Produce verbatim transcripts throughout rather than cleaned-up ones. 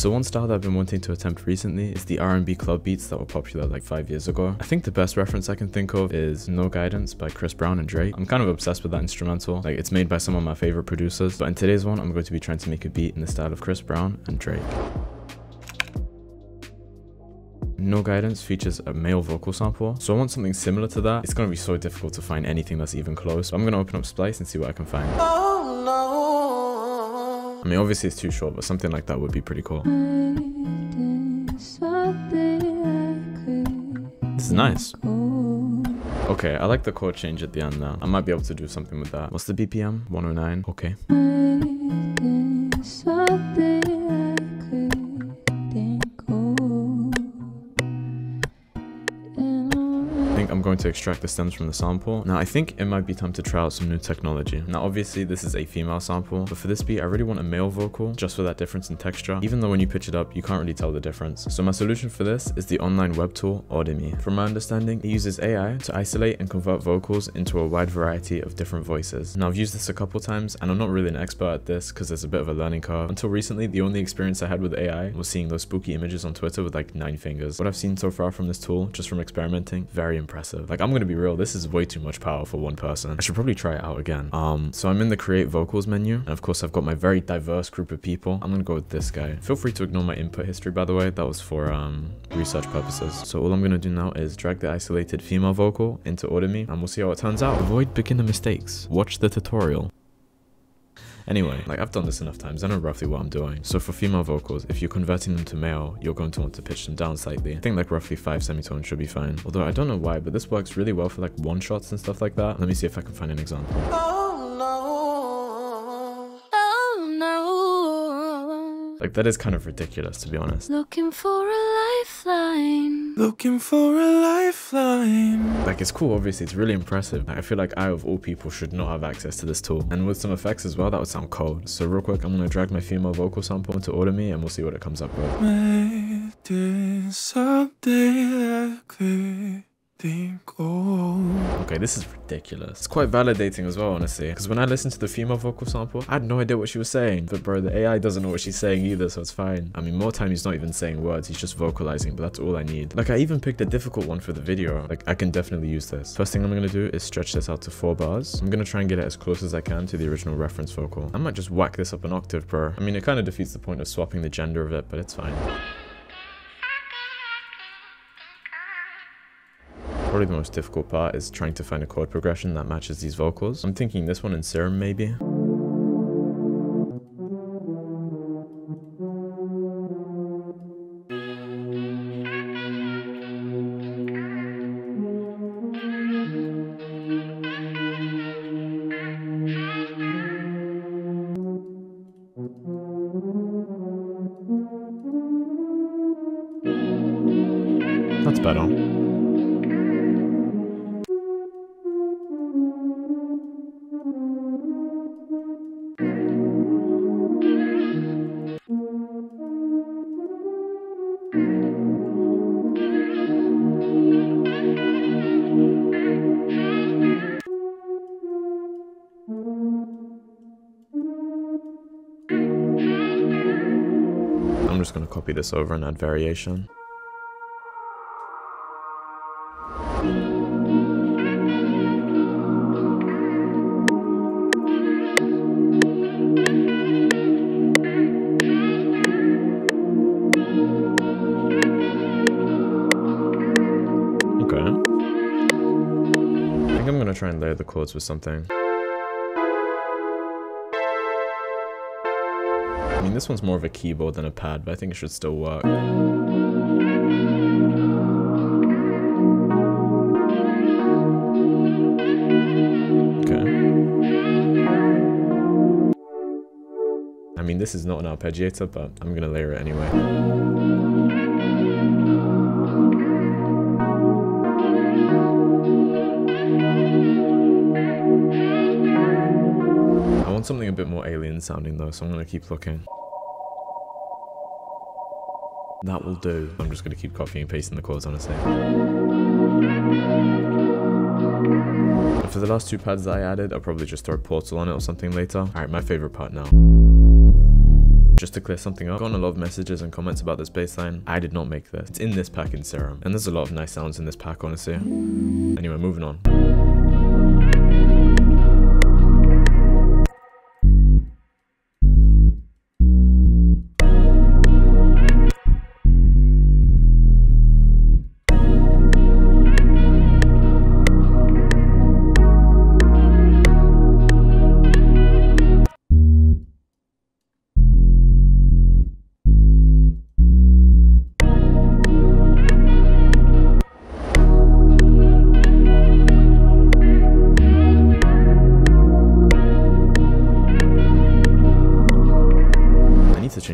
So one style that I've been wanting to attempt recently is the R and B club beats that were popular like five years ago. I think the best reference I can think of is No Guidance by Chris Brown and Drake. I'm kind of obsessed with that instrumental. Like, it's made by some of my favorite producers, but in today's one, I'm going to be trying to make a beat in the style of Chris Brown and Drake. No Guidance features a male vocal sample, so I want something similar to that. It's going to be so difficult to find anything that's even close. So I'm going to open up Splice and see what I can find. Oh, no. I mean, obviously it's too short, but something like that would be pretty cool. This is nice. Okay, I like the chord change at the end now. I might be able to do something with that. What's the B P M? one oh nine. Okay. I'm going to extract the stems from the sample. Now I think it might be time to try out some new technology. Now obviously this is a female sample, but for this beat I really want a male vocal just for that difference in texture, even though when you pitch it up you can't really tell the difference. So my solution for this is the online web tool Audimee. From my understanding, it uses A I to isolate and convert vocals into a wide variety of different voices. Now I've used this a couple times and I'm not really an expert at this because there's a bit of a learning curve. Until recently, the only experience I had with A I was seeing those spooky images on Twitter with like nine fingers. What I've seen so far from this tool, just from experimenting, very impressive. Like, I'm gonna be real, this is way too much power for one person. I should probably try it out again. Um, so I'm in the create vocals menu, and of course I've got my very diverse group of people. I'm gonna go with this guy. Feel free to ignore my input history, by the way. That was for um, research purposes. So all I'm gonna do now is drag the isolated female vocal into Audimee, and we'll see how it turns out. Avoid beginner mistakes. Watch the tutorial. Anyway, like, I've done this enough times, I know roughly what I'm doing. So for female vocals, if you're converting them to male, you're going to want to pitch them down slightly. I think like roughly five semitones should be fine. Although I don't know why, but this works really well for like one shots and stuff like that. Let me see if I can find an example. Oh, no. Oh, no. Like, that is kind of ridiculous, to be honest. Looking for a lifeline. Looking for a lifeline. Like, it's cool, obviously, it's really impressive. Like, I feel like I, of all people, should not have access to this tool. And with some effects as well, that would sound cold. So real quick, I'm gonna drag my female vocal sample into Audimee and we'll see what it comes up with. Maybe someday I could think of. Okay, this is ridiculous. It's quite validating as well, honestly, because when I listened to the female vocal sample, I had no idea what she was saying. But bro, the A I doesn't know what she's saying either, so it's fine. I mean, more time he's not even saying words, he's just vocalizing, but that's all I need. Like, I even picked a difficult one for the video. Like, I can definitely use this. First thing I'm gonna do is stretch this out to four bars. I'm gonna try and get it as close as I can to the original reference vocal. I might just whack this up an octave, bro. I mean, it kind of defeats the point of swapping the gender of it, but it's fine. Probably the most difficult part is trying to find a chord progression that matches these vocals. I'm thinking this one in Serum, maybe. That's better. I'm just going to copy this over and add variation. Okay. I think I'm going to try and layer the chords with something. I mean, this one's more of a keyboard than a pad, but I think it should still work. Okay. I mean, this is not an arpeggiator, but I'm gonna layer it anyway. Something a bit more alien sounding though, so I'm gonna keep looking. That will do. I'm just gonna keep copying and pasting the chords, honestly. And for the last two pads that I added, I'll probably just throw a portal on it or something later. Alright, my favorite part now. Just to clear something up, I've gotten a lot of messages and comments about this bass line. I did not make this. It's in this pack in Serum. And there's a lot of nice sounds in this pack, honestly. Anyway, moving on.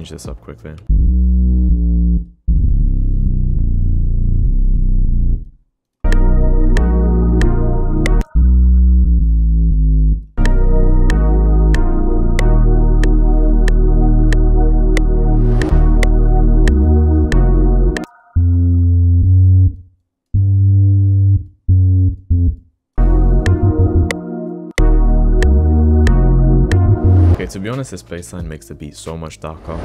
This up quickly. To be honest, this bass line makes the beat so much darker.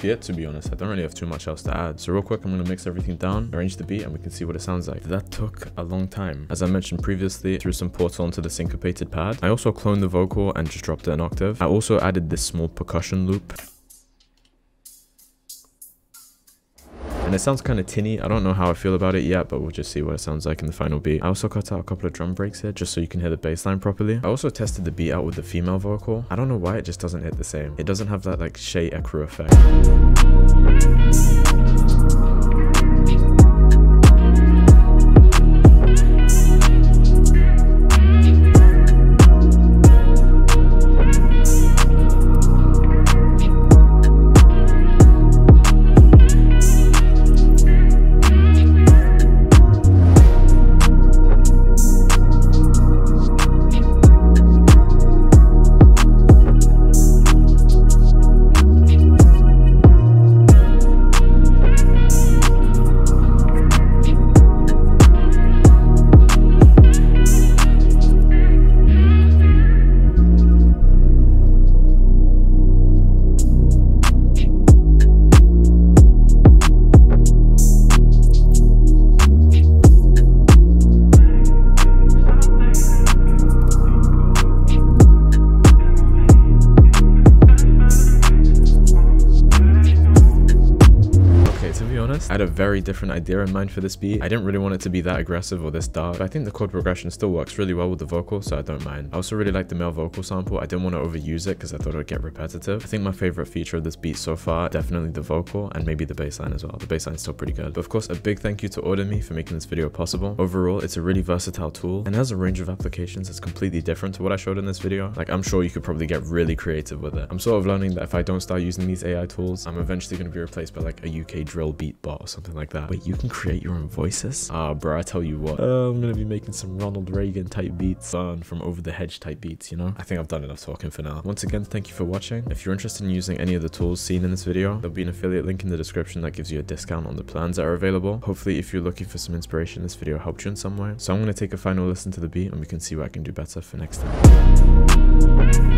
Yet, to be honest, I don't really have too much else to add, so real quick I'm going to mix everything down, arrange the beat, and we can see what it sounds like. That took a long time. As I mentioned previously, threw some portal onto the syncopated pad. I also cloned the vocal and just dropped it an octave. I also added this small percussion loop, and it sounds kind of tinny. I don't know how I feel about it yet, but we'll just see what it sounds like in the final beat. I also cut out a couple of drum breaks here just so you can hear the bass line properly. I also tested the beat out with the female vocal. I don't know why it just doesn't hit the same. It doesn't have that like Shea Ecru effect. I had a very different idea in mind for this beat. I didn't really want it to be that aggressive or this dark, but I think the chord progression still works really well with the vocal, so I don't mind. I also really like the male vocal sample. I didn't want to overuse it because I thought it would get repetitive. I think my favorite feature of this beat so far, definitely the vocal and maybe the bass line as well. The bass line's still pretty good. But of course, a big thank you to Audimee for making this video possible. Overall, it's a really versatile tool and has a range of applications that's completely different to what I showed in this video. Like, I'm sure you could probably get really creative with it. I'm sort of learning that if I don't start using these A I tools, I'm eventually going to be replaced by like a U K drill beatbox bot or something like that. Wait, you can create your own voices? Ah, bro, I tell you what. Uh, I'm gonna be making some Ronald Reagan type beats, um, from Over the Hedge type beats, you know? I think I've done enough talking for now. Once again, thank you for watching. If you're interested in using any of the tools seen in this video, there'll be an affiliate link in the description that gives you a discount on the plans that are available. Hopefully, if you're looking for some inspiration, this video helped you in some way. So I'm gonna take a final listen to the beat and we can see what I can do better for next time.